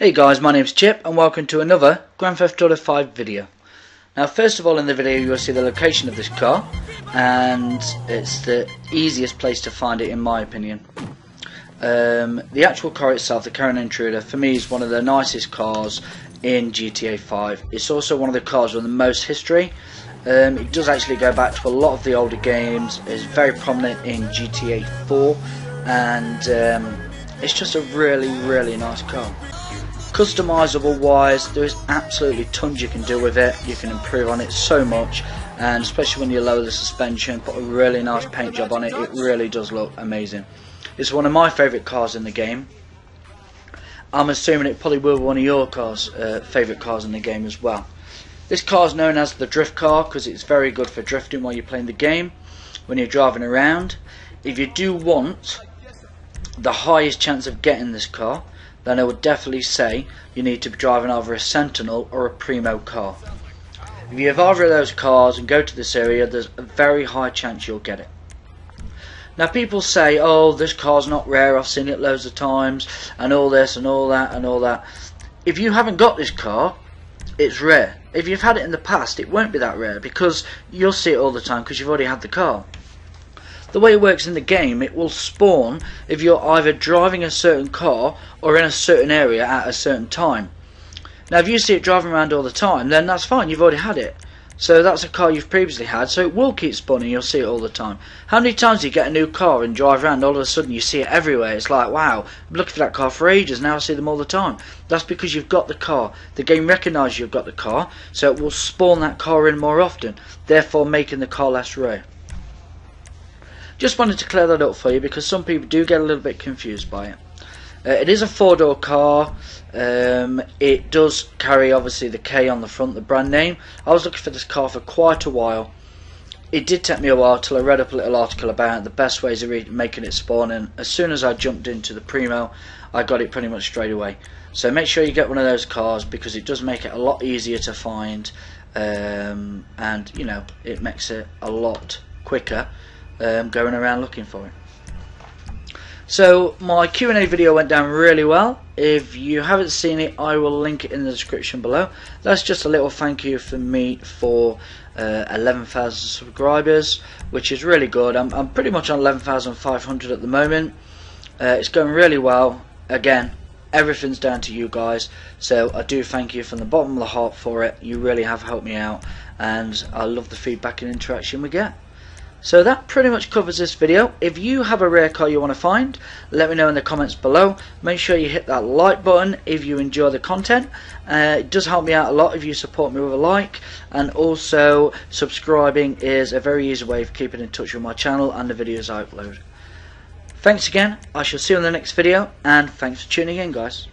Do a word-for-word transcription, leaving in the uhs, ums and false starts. Hey guys, my name's Chip and welcome to another Grand Theft Auto five video. Now first of all in the video you'll see the location of this car, and it's the easiest place to find it in my opinion. Um, the actual car itself, the Karin Intruder, for me is one of the nicest cars in G T A five. It's also one of the cars with the most history. Um, it does actually go back to a lot of the older games. It's very prominent in G T A four and um, it's just a really really nice car. Customizable wise, there is absolutely tons you can do with it. You can improve on it so much, and especially when you lower the suspension, put a really nice paint job on it, it really does look amazing. It's one of my favourite cars in the game. I'm assuming it probably will be one of your cars, uh, favourite cars in the game as well. This car is known as the drift car because it's very good for drifting while you're playing the game, when you're driving around. If you do want the highest chance of getting this car, then I would definitely say you need to be driving either a Sentinel or a Primo car. If you have either of those cars and go to this area, there's a very high chance you'll get it. Now people say, oh, this car's not rare, I've seen it loads of times, and all this and all that and all that. If you haven't got this car, it's rare. If you've had it in the past, it won't be that rare because you'll see it all the time because you've already had the car. The way it works in the game, it will spawn if you're either driving a certain car or in a certain area at a certain time. Now if you see it driving around all the time, then that's fine, you've already had it. So that's a car you've previously had, so it will keep spawning, you'll see it all the time. How many times do you get a new car and drive around, all of a sudden you see it everywhere? It's like, wow, I'm looking for that car for ages, now I see them all the time. That's because you've got the car. The game recognises you've got the car, so it will spawn that car in more often, therefore making the car less rare. Just wanted to clear that up for you because some people do get a little bit confused by it. Uh, it is a four-door car. Um, it does carry obviously the K on the front, the brand name. I was looking for this car for quite a while. It did take me a while till I read up a little article about the best ways of making it spawn, and as soon as I jumped into the Primo I got it pretty much straight away. So make sure you get one of those cars because it does make it a lot easier to find, um, and you know, it makes it a lot quicker Um, going around looking for it. So my Q and A video went down really well. If you haven't seen it, I will link it in the description below. That's just a little thank you from me for uh, eleven thousand subscribers, which is really good. I'm, I'm pretty much on eleven thousand five hundred at the moment. Uh, it's going really well. Again, everything's down to you guys, so I do thank you from the bottom of the heart for it. You really have helped me out, and I love the feedback and interaction we get. So that pretty much covers this video. If you have a rare car you want to find, let me know in the comments below. Make sure you hit that like button if you enjoy the content. Uh, it does help me out a lot if you support me with a like. And also, subscribing is a very easy way of keeping in touch with my channel and the videos I upload. Thanks again. I shall see you in the next video. And thanks for tuning in, guys.